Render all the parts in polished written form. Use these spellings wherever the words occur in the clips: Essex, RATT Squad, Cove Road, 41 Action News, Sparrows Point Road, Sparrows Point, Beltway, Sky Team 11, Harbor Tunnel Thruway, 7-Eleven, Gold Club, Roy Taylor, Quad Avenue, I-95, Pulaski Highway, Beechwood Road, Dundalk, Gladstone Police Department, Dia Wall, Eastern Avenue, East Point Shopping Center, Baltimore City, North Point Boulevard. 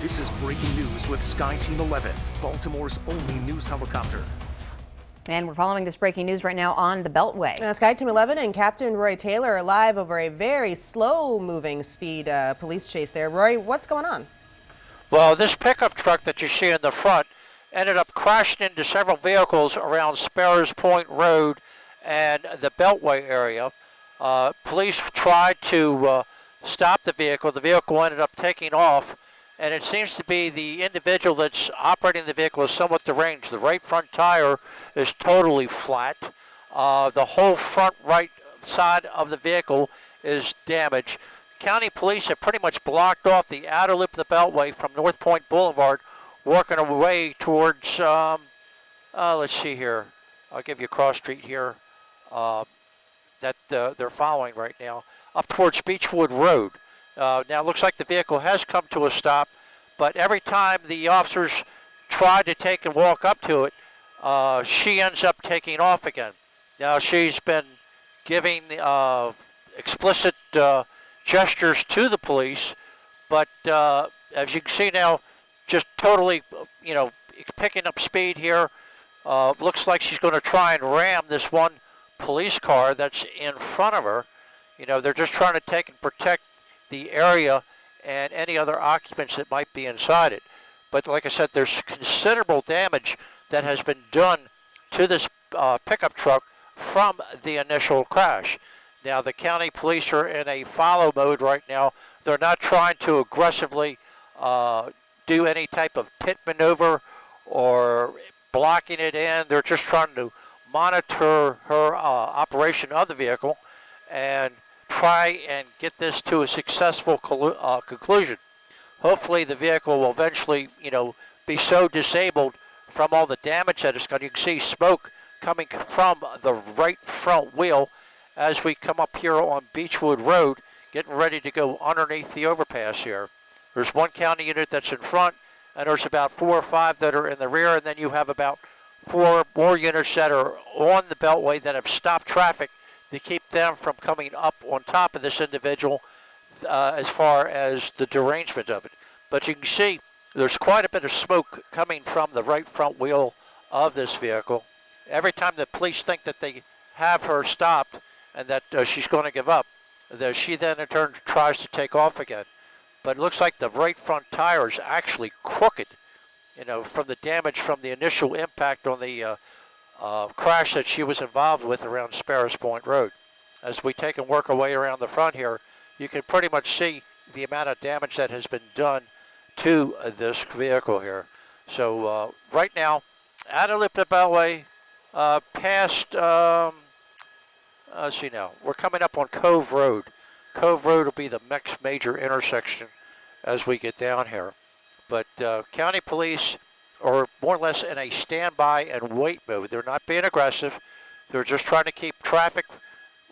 This is breaking news with Sky Team 11, Baltimore's only news helicopter. And we're following this breaking news right now on the Beltway. Sky Team 11 and Captain Roy Taylor are live over a very slow-moving speed police chase there. Roy, what's going on? Well, this pickup truck that you see in the front ended up crashing into several vehicles around Sparrows Point Road and the Beltway area. Police tried to stop the vehicle. The vehicle ended up taking off, and it seems to be the individual that's operating the vehicle is somewhat deranged. The right front tire is totally flat. The whole front right side of the vehicle is damaged. County police have pretty much blocked off the outer loop of the Beltway from North Point Boulevard, working away towards, let's see here, I'll give you a cross street here that they're following right now, up towards Beechwood Road. Now, it looks like the vehicle has come to a stop, but every time the officers tried to take and walk up to it, she ends up taking off again. Now, she's been giving explicit gestures to the police, but as you can see now, just totally, you know, picking up speed here. Looks like she's going to try and ram this one police car that's in front of her. You know, they're just trying to take and protect the area and any other occupants that might be inside it. But like I said, there's considerable damage that has been done to this pickup truck from the initial crash. Now, the county police are in a follow mode right now. They're not trying to aggressively do any type of pit maneuver or blocking it in. They're just trying to monitor her operation of the vehicle and try and get this to a successful conclusion. Hopefully the vehicle will eventually, you know, be so disabled from all the damage that it's got. You can see smoke coming from the right front wheel as we come up here on Beechwood Road, getting ready to go underneath the overpass here. There's one county unit that's in front, and there's about 4 or 5 that are in the rear, and then you have about 4 more units that are on the Beltway that have stopped traffic to keep them from coming up on top of this individual as far as the derangement of it. But you can see there's quite a bit of smoke coming from the right front wheel of this vehicle. Every time the police think that they have her stopped and that she's going to give up, she then in turn tries to take off again. But it looks like the right front tire is actually crooked, you know, from the damage from the initial impact on the crash that she was involved with around Sparrows Point Road. As we take and work our way around the front here, you can pretty much see the amount of damage that has been done to this vehicle here. So right now, out of the Beltway, past, let's see now, we're coming up on Cove Road. Cove Road will be the next major intersection as we get down here. But county police are more or less in a standby and wait mode. They're not being aggressive. They're just trying to keep traffic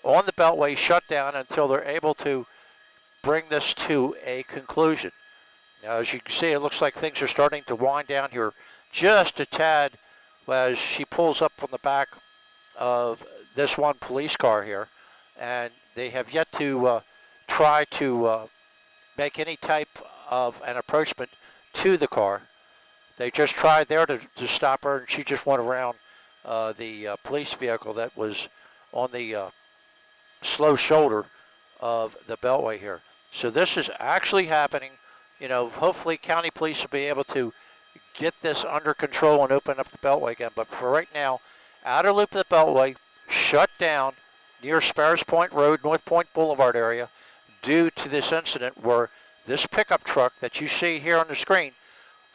on the Beltway shut down until they're able to bring this to a conclusion. Now, as you can see, it looks like things are starting to wind down here just a tad as she pulls up on the back of this one police car here. And they have yet to try to make any type of an approachment to the car. They just tried there to stop her, and she just went around the police vehicle that was on the slow shoulder of the Beltway here. So this is actually happening. You know, hopefully county police will be able to get this under control and open up the Beltway again. But for right now, outer loop of the Beltway shut down near Sparrows Point Road, North Point Boulevard area, due to this incident where this pickup truck that you see here on the screen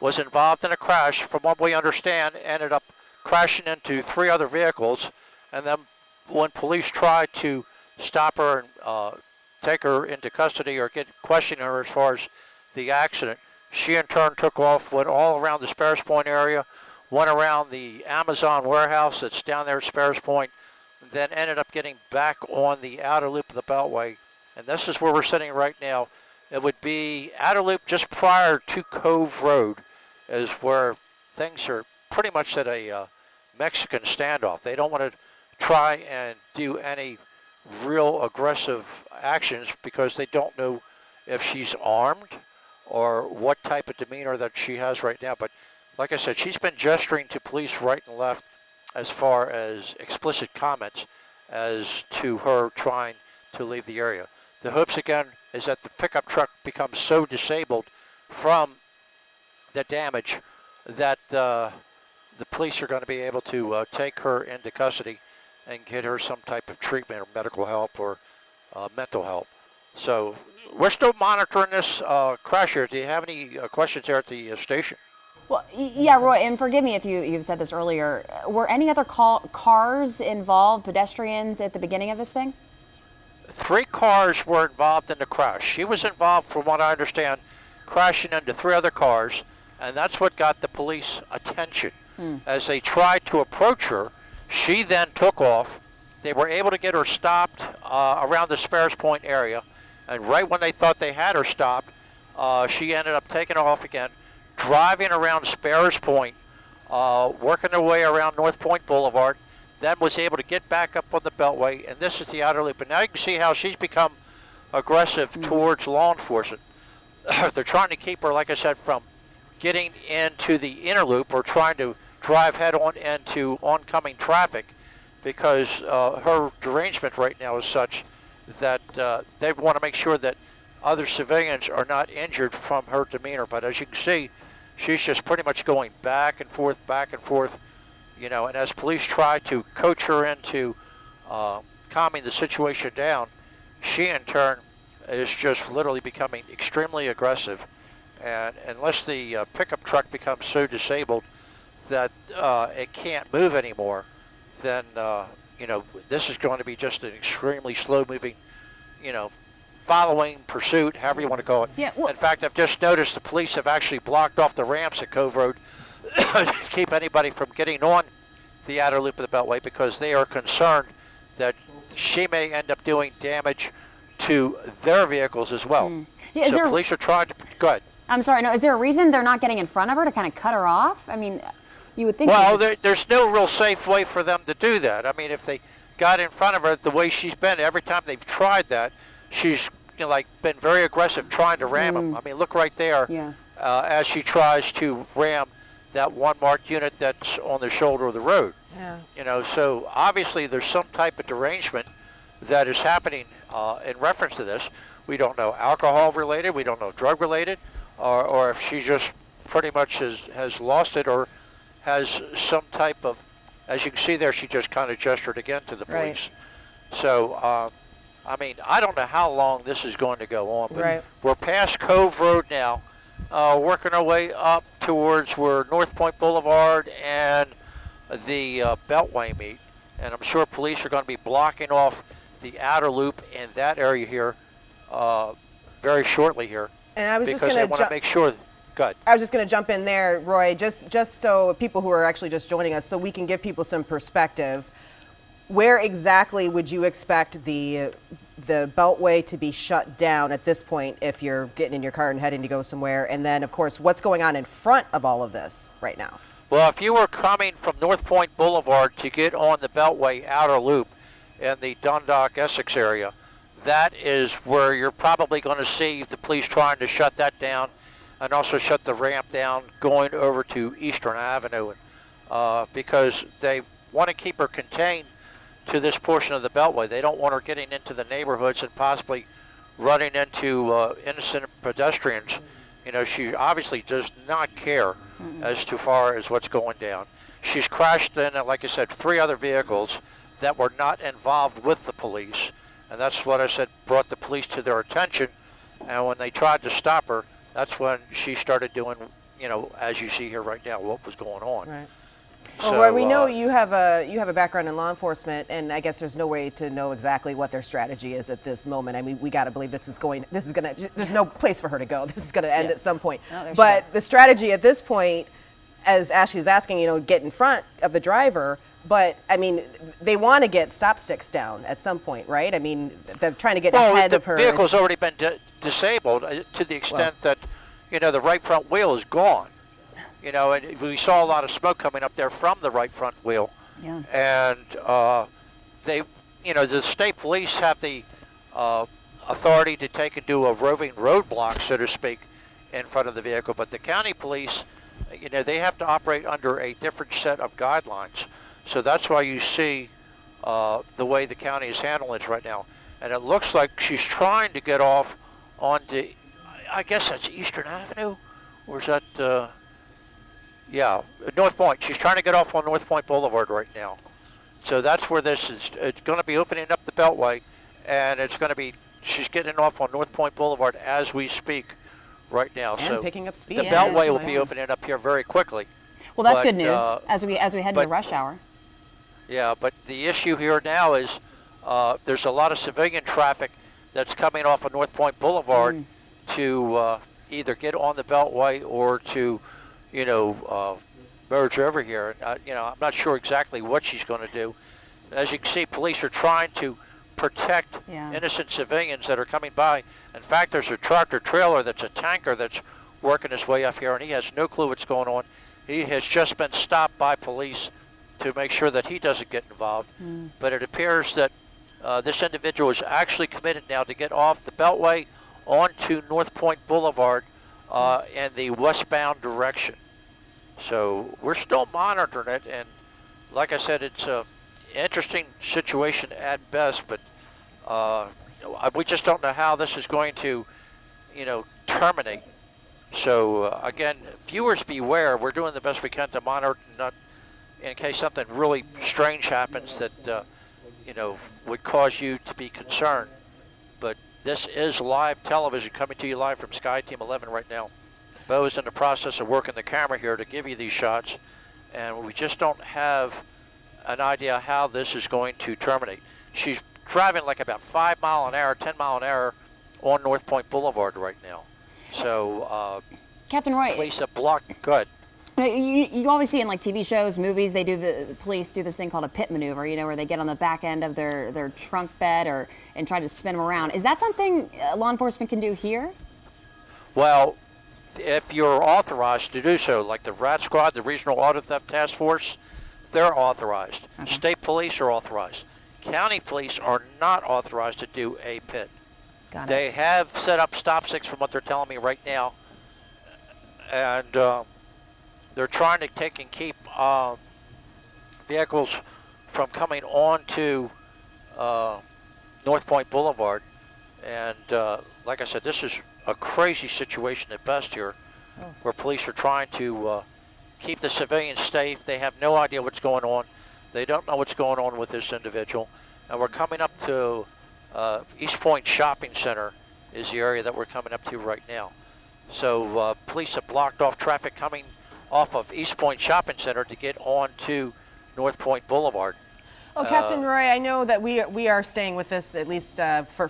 was involved in a crash. From what we understand, ended up crashing into 3 other vehicles, and then when police tried to stop her and take her into custody or get questioning her as far as the accident, she in turn took off, went all around the Sparrows Point area, went around the Amazon warehouse that's down there at Sparrows Point, and then ended up getting back on the outer loop of the Beltway. And this is where we're sitting right now. It would be outer loop just prior to Cove Road, is where things are pretty much at a Mexican standoff. They don't want to try and do any real aggressive actions because they don't know if she's armed or what type of demeanor that she has right now. But like I said, she's been gesturing to police right and left as far as explicit comments as to her trying to leave the area. The hopes, again, is that the pickup truck becomes so disabled from the damage that the police are going to be able to take her into custody and get her some type of treatment or medical help or mental help. So we're still monitoring this crash here. Do you have any questions there at the station? Well, yeah, Roy, and forgive me if you've said this earlier. Were any other cars involved, pedestrians, at the beginning of this thing? 3 cars were involved in the crash. She was involved, from what I understand, crashing into 3 other cars, and that's what got the police attention. As they tried to approach her, she then took off. They were able to get her stopped around the Sparrows Point area, and right when they thought they had her stopped, she ended up taking off again, driving around Sparrows Point, working her way around North Point Boulevard, then was able to get back up on the Beltway, and this is the outer loop. And now you can see how she's become aggressive towards law enforcement. They're trying to keep her, like I said, from getting into the inner loop or trying to drive head-on into oncoming traffic, because her derangement right now is such that they want to make sure that other civilians are not injured from her demeanor. But as you can see, she's just pretty much going back and forth, you know, and as police try to coach her into calming the situation down, she in turn is just literally becoming extremely aggressive. And unless the pickup truck becomes so disabled that it can't move anymore, then, you know, this is going to be just an extremely slow-moving, you know, following, pursuit, however you want to call it. Yeah, well, in fact, I've just noticed the police have actually blocked off the ramps at Cove Road to keep anybody from getting on the outer loop of the Beltway, because they are concerned that she may end up doing damage to their vehicles as well. Yeah, so police are trying to, go ahead. I'm sorry, no, is there a reason they're not getting in front of her to kind of cut her off? I mean, you would think. Well, there's no real safe way for them to do that. I mean, if they got in front of her the way she's been, every time they've tried that, she's, you know, like, been very aggressive trying to ram him. I mean, look right there, yeah. As she tries to ram that one marked unit that's on the shoulder of the road. Yeah. You know, so obviously there's some type of derangement that is happening in reference to this. We don't know alcohol related, we don't know drug related, or if she just pretty much has lost it or has some type of, as you can see there, she just kind of gestured again to the police. Right. So, I mean, I don't know how long this is going to go on, but right. We're past Cove Road now, working our way up towards where North Point Boulevard and the Beltway meet, and I'm sure police are going to be blocking off the outer loop in that area here very shortly here. And I was just going to make sure. Good. I was just going to jump in there, Roy, just so people who are actually just joining us, so we can give people some perspective. Where exactly would you expect the Beltway to be shut down at this point if you're getting in your car and heading to go somewhere? And then, of course, what's going on in front of all of this right now? Well, if you were coming from North Point Boulevard to get on the Beltway outer loop in the Dundalk, Essex area, that is where you're probably going to see the police trying to shut that down and also shut the ramp down going over to Eastern Avenue, because they want to keep her contained to this portion of the Beltway. They don't want her getting into the neighborhoods and possibly running into innocent pedestrians. You know, she obviously does not care as to far as what's going down. She's crashed in, like I said, 3 other vehicles that were not involved with the police. And that's what I said brought the police to their attention. And when they tried to stop her, that's when she started doing, you know, as you see here right now, what was going on. Right. So, well, Roy, we know you have a background in law enforcement, and I guess there's no way to know exactly what their strategy is at this moment. I mean, we got to believe this is gonna. There's no place for her to go. This is gonna end at some point. No, but the strategy at this point, as Ashley's asking, you know, get in front of the driver. But I mean, they want to get stop sticks down at some point, right? I mean, they're trying to get ahead of her. The vehicle's already been disabled to the extent that, you know, the right front wheel is gone. You know, and we saw a lot of smoke coming up there from the right front wheel. Yeah. And they, you know, the state police have the authority to take and do a roving roadblock, so to speak, in front of the vehicle. But the county police, you know, they have to operate under a different set of guidelines. So that's why you see the way the county is handling it right now. And it looks like she's trying to get off onto, I guess that's Eastern Avenue? Or is that, yeah, North Point. She's trying to get off on North Point Boulevard right now. So that's where this is. It's going to be opening up the Beltway, and it's going to be, she's getting off on North Point Boulevard as we speak right now. And so picking up speed. The Beltway will be opening up here very quickly. Well, that's good news as we head into rush hour. Yeah, but the issue here now is there's a lot of civilian traffic that's coming off of North Point Boulevard to either get on the Beltway or to, you know, merge over here. You know, I'm not sure exactly what she's going to do. As you can see, police are trying to protect innocent civilians that are coming by. In fact, there's a tractor trailer that's a tanker that's working his way up here, and he has no clue what's going on. He has just been stopped by police to make sure that he doesn't get involved. But it appears that this individual is actually committed now to get off the Beltway onto North Point Boulevard in the westbound direction. So we're still monitoring it, and like I said, it's an interesting situation at best, but we just don't know how this is going to, you know, terminate. So again, viewers beware. We're doing the best we can to monitor, not in case something really strange happens that you know, would cause you to be concerned. But this is live television coming to you live from Sky Team 11 right now. Bo is in the process of working the camera here to give you these shots, and we just don't have an idea how this is going to terminate. She's driving like about 5 mile an hour, 10 mile an hour on North Point Boulevard right now. So, Captain Roy, police have blocked. Go ahead. You always see in like TV shows, movies, they do the police do this thing called a pit maneuver, you know, where they get on the back end of their trunk bed and try to spin them around. Is that something law enforcement can do here? Well, if you're authorized to do so, like the RATT Squad, the Regional Auto Theft Task Force, they're authorized. State police are authorized. County police are not authorized to do a pit. Got it. They have set up stop sticks from what they're telling me right now, and they're trying to take and keep vehicles from coming onto North Point Boulevard. And like I said, this is a crazy situation at best here, where police are trying to keep the civilians safe. They have no idea what's going on. They don't know what's going on with this individual. And we're coming up to East Point Shopping Center is the area that we're coming up to right now. So police have blocked off traffic coming off of East Point Shopping Center to get on to North Point Boulevard. Oh, Captain Roy, I know that we are staying with this, at least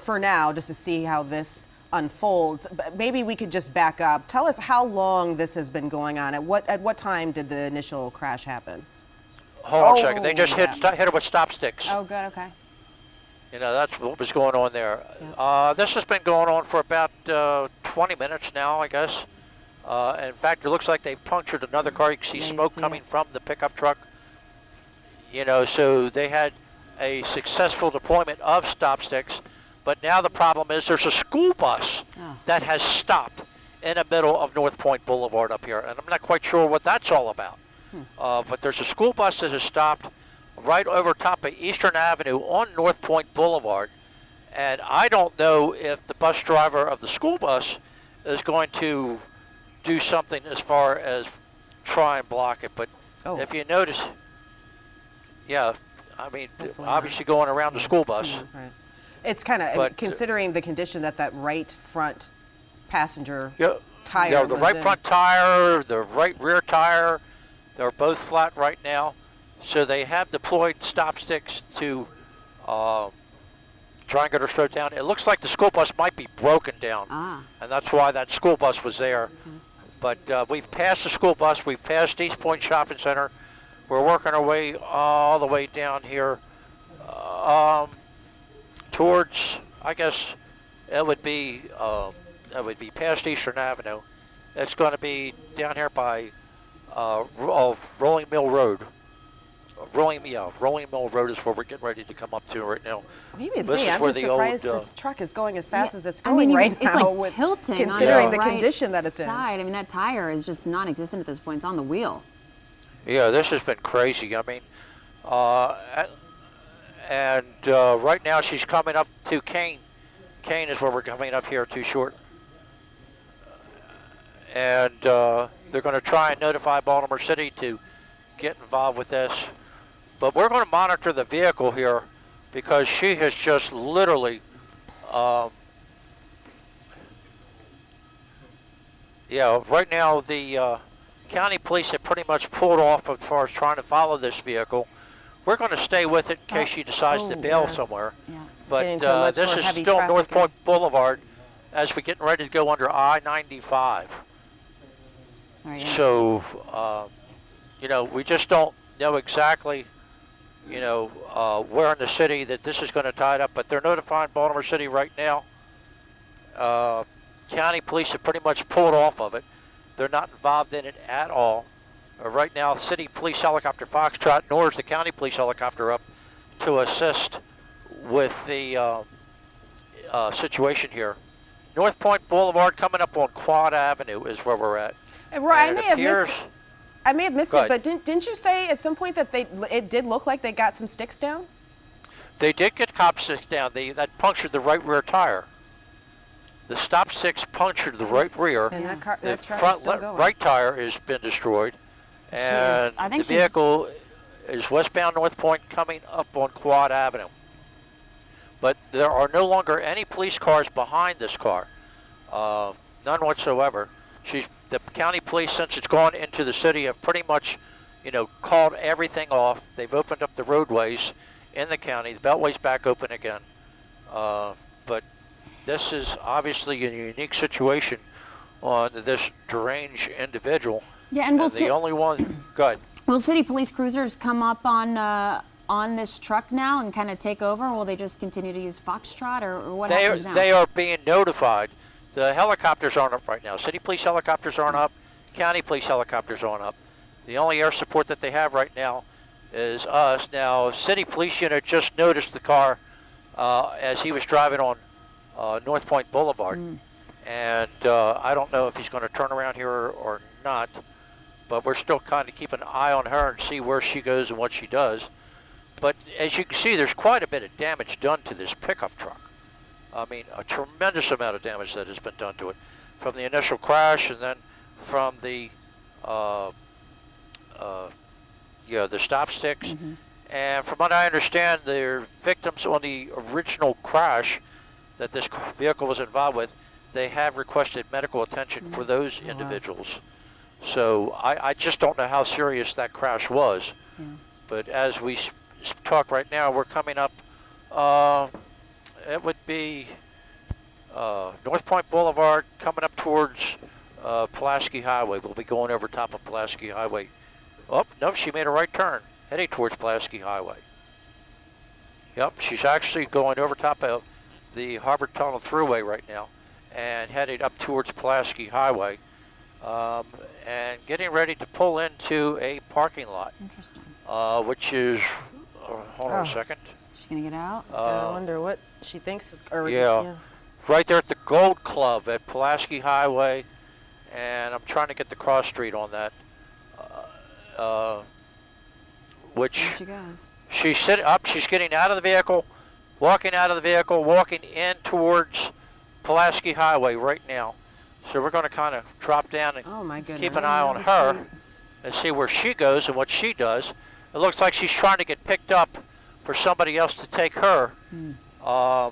for now, just to see how this unfolds. But maybe we could just back up. Tell us how long this has been going on. At what time did the initial crash happen? Hold on a second. They just hit her with stop sticks. Oh, good, okay. You know, that's what was going on there. Yeah. This has been going on for about 20 minutes now, I guess. In fact, it looks like they punctured another car. You can see smoke coming from the pickup truck. You know, so they had a successful deployment of stop sticks, but now the problem is there's a school bus that has stopped in the middle of North Point Boulevard up here, and I'm not quite sure what that's all about. But there's a school bus that has stopped right over top of Eastern Avenue on North Point Boulevard, and I don't know if the bus driver of the school bus is going to do something as far as try and block it. But if you notice, I mean, hopefully obviously going around the school bus. Right. It's kind of, I mean, considering the condition that that right front passenger tire the right front tire, the right rear tire, they're both flat right now. So they have deployed stop sticks to try and get her slowed down. It looks like the school bus might be broken down, and that's why that school bus was there. But we've passed the school bus. We've passed East Point Shopping Center. We're working our way all the way down here towards, I guess, it would be past Eastern Avenue. It's going to be down here by Rolling Mill Road. Rolling Mill Road is where we're getting ready to come up to right now. Maybe it's me. I'm just surprised this truck is going as fast as it's going right now. It's like tilting, considering the condition that it's in. I mean, that tire is just non-existent at this point. It's on the wheel. Yeah, this has been crazy. I mean, right now she's coming up to Kane. Kane is where we're coming up here too short. And they're going to try and notify Baltimore City to get involved with this. But we're going to monitor the vehicle here because she has just literally, right now the county police have pretty much pulled off as far as trying to follow this vehicle. We're going to stay with it in case she decides to bail somewhere. Yeah. But this is still North Point Boulevard as we're getting ready to go under I-95. Right. So, you know, we just don't know exactly, you know, where in the city that this is going to tie it up, but they're notifying Baltimore City right now. County police have pretty much pulled off of it. They're not involved in it at all. Right now, City Police Helicopter Foxtrot, nor is the County Police Helicopter up to assist with the situation here. North Point Boulevard coming up on Quad Avenue is where we're at. And Roy, I may have missed it, but didn't you say at some point that it did look like they got some sticks down? They did get cop sticks down. That punctured the right rear tire. The stop sticks punctured the right rear. And that car, the front right tire has been destroyed. And the vehicle is westbound North Point coming up on Quad Avenue. But there are no longer any police cars behind this car. None whatsoever. The county police, since it's gone into the city, have pretty much, you know, called everything off. They've opened up the roadways in the county. The Beltway's back open again. But this is obviously a unique situation on this deranged individual. Yeah, and will city police cruisers come up on this truck now and kind of take over? Or will they just continue to use Foxtrot, or what happens now? They are being notified. The helicopters aren't up right now. City police helicopters aren't up. County police helicopters aren't up. The only air support that they have right now is us. Now, city police unit just noticed the car as he was driving on North Point Boulevard. Mm. And I don't know if he's going to turn around here or not, but we're still kind of keeping an eye on her and see where she goes and what she does. But as you can see, there's quite a bit of damage done to this pickup truck. I mean, a tremendous amount of damage that has been done to it from the initial crash and then from the, the stop sticks. Mm-hmm. And from what I understand, the victims on the original crash that this vehicle was involved with, they have requested medical attention for those individuals. So I just don't know how serious that crash was. Yeah. But as we talk right now, we're coming up. It would be North Point Boulevard coming up towards Pulaski Highway. We'll be going over top of Pulaski Highway. Oh, no, she made a right turn, heading towards Pulaski Highway. Yep, she's actually going over top of the Harbor Tunnel Thruway right now and headed up towards Pulaski Highway and getting ready to pull into a parking lot. Interesting. Which is, hold on a second. She's going to get out? I wonder what she thinks is already. Yeah, right there at the Gold Club at Pulaski Highway, and I'm trying to get the cross street on that. Which there she goes. She's sitting up, she's getting out of the vehicle, walking out of the vehicle, walking in towards Pulaski Highway right now. So we're going to kind of drop down and keep an eye on her and see where she goes and what she does. It looks like she's trying to get picked up for somebody else to take her. Mm. So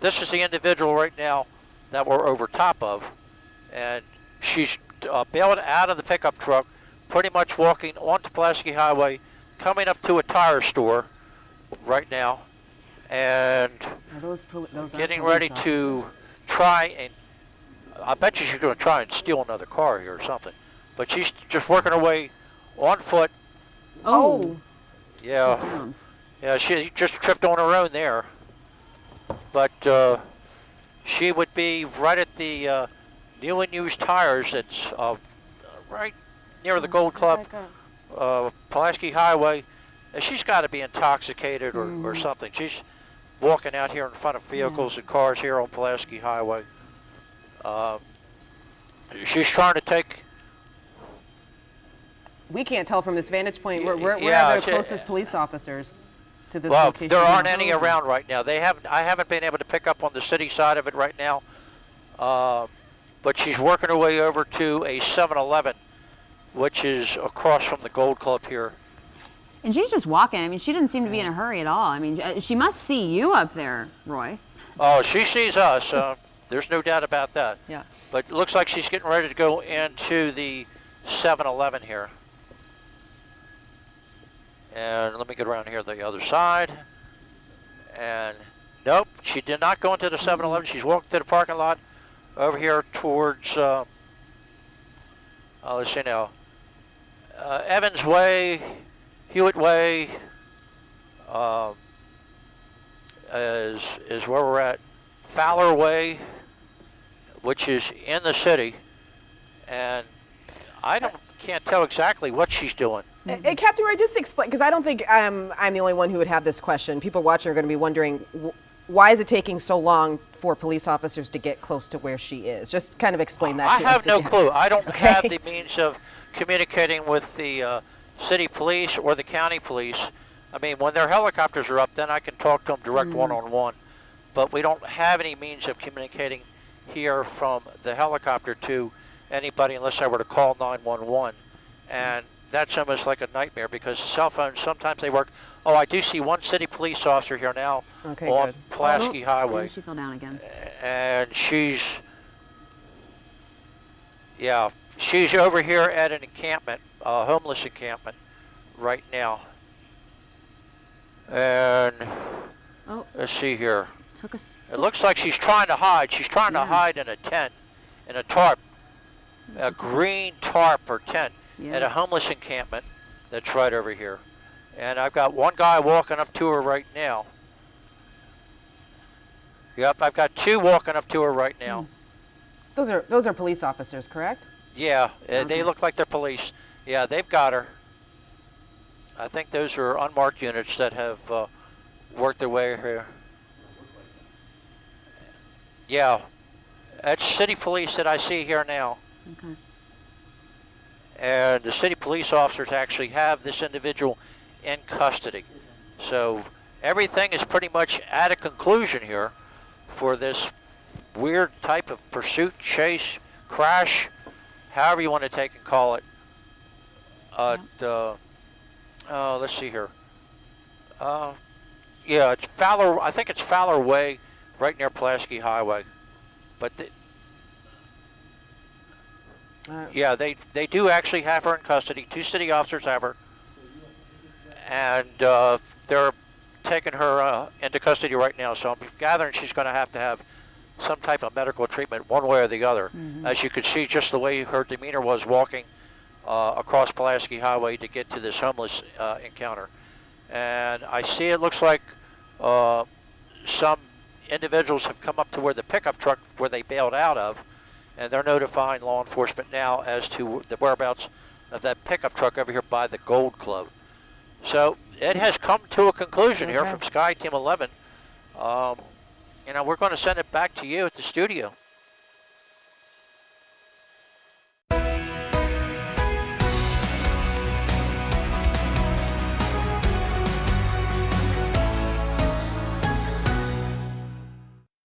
this is the individual right now that we're over top of. And she's bailing out of the pickup truck, pretty much walking onto Pulaski Highway, coming up to a tire store right now, and those getting ready to try and, I bet you she's going to try and steal another car here or something. But she's just working her way on foot. Oh. Yeah. She's down. Yeah, she just tripped on her own there. But she would be right at the new and used tires. It's right near the Gold Club, Pulaski Highway. She's got to be intoxicated or something. She's walking out here in front of vehicles and cars here on Pulaski Highway. She's trying to take... We can't tell from this vantage point. Where are the closest police officers to this location? There aren't any around right now. They haven't. I haven't been able to pick up on the city side of it right now. But she's working her way over to a 7-Eleven, which is across from the Gold Club here. And she's just walking. I mean, she didn't seem to be in a hurry at all. I mean, she must see you up there, Roy. Oh, she sees us. There's no doubt about that. Yeah. But it looks like she's getting ready to go into the 7-Eleven here. And let me get around here to the other side. And nope, she did not go into the 7-Eleven. She's walked to the parking lot over here towards, let's see now, Evans Way, Hewitt Way is where we're at. Fowler Way, which is in the city. And I can't tell exactly what she's doing. Captain Roy, just explain, because I don't think I'm the only one who would have this question. People watching are going to be wondering, why is it taking so long for police officers to get close to where she is? Just kind of explain that to us. I have no clue. I don't have the means of communicating with the city police or the county police. I mean, when their helicopters are up, then I can talk to them direct one-on-one. But we don't have any means of communicating here from the helicopter to anybody unless I were to call 911. And that's almost like a nightmare because cell phones, sometimes they work. Oh, I do see one city police officer here now on Pulaski Highway. Maybe she fell down again. And she's over here at an encampment, a homeless encampment right now. And let's see here. It looks like she's trying to hide. She's trying to hide in a tent, in a tarp, a green tarp or tent. At a homeless encampment that's right over here. And I've got one guy walking up to her right now. Yep, I've got two walking up to her right now. Those are police officers, correct? Yeah, they look like they're police. Yeah, they've got her. I think those are unmarked units that have worked their way here. Yeah, that's city police that I see here now. Okay. And the city police officers actually have this individual in custody. So everything is pretty much at a conclusion here for this weird type of pursuit, chase, crash, however you want to take and call it. Let's see here. Yeah, it's Fowler. I think it's Fowler Way, right near Pulaski Highway. But yeah, they do actually have her in custody. Two city officers have her, and they're taking her into custody right now. So I'm gathering she's going to have some type of medical treatment one way or the other. As you could see, just the way her demeanor was walking across Pulaski Highway to get to this homeless encounter. And I see it looks like some individuals have come up to where the pickup truck where they bailed out of, and they're notifying law enforcement now as to the whereabouts of that pickup truck over here by the Gold Club. So it has come to a conclusion here from Sky Team 11. You know, we're going to send it back to you at the studio.